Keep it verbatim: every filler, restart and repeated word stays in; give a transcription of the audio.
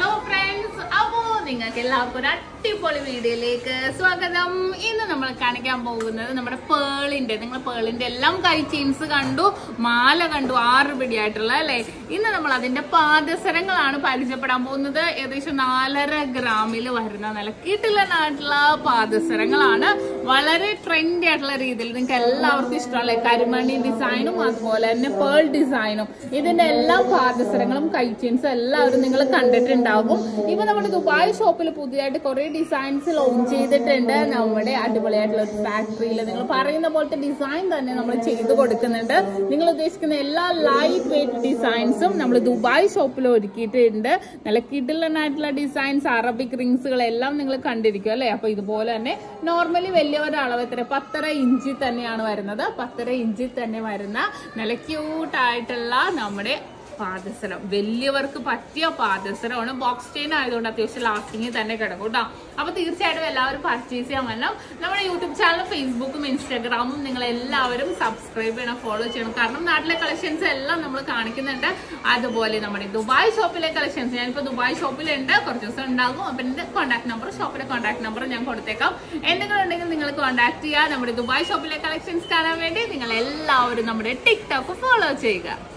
Hello friends, welcome to our video. So, today we are going to pearl. We are going to chains. We are going to video. We are going to pearl. We are going to even we have Dubai shop, we have a design launch in the tender. We have a factory. We have a design that we have a lightweight designs. We have a Dubai shop. We have designs, Arabic rings. We have normally we have Value work Patia Pathasar on a box chain. I don't have to last thing is an Ekadagoda. About the side of a lover purchase, Yamanam, now YouTube channel, Facebook, Instagram, Ningle, subscribe and follow channel. Karnam, not like collections, Ella, Namakanakin and other Bolly number. Dubai shop collections and for Dubai shop and purchase and Dago, open the contact number, shop at a contact number, and Yankoteka. And the contact here, number Dubai shop collections, Kanaway, Ningle, number TikTok, follow Chega.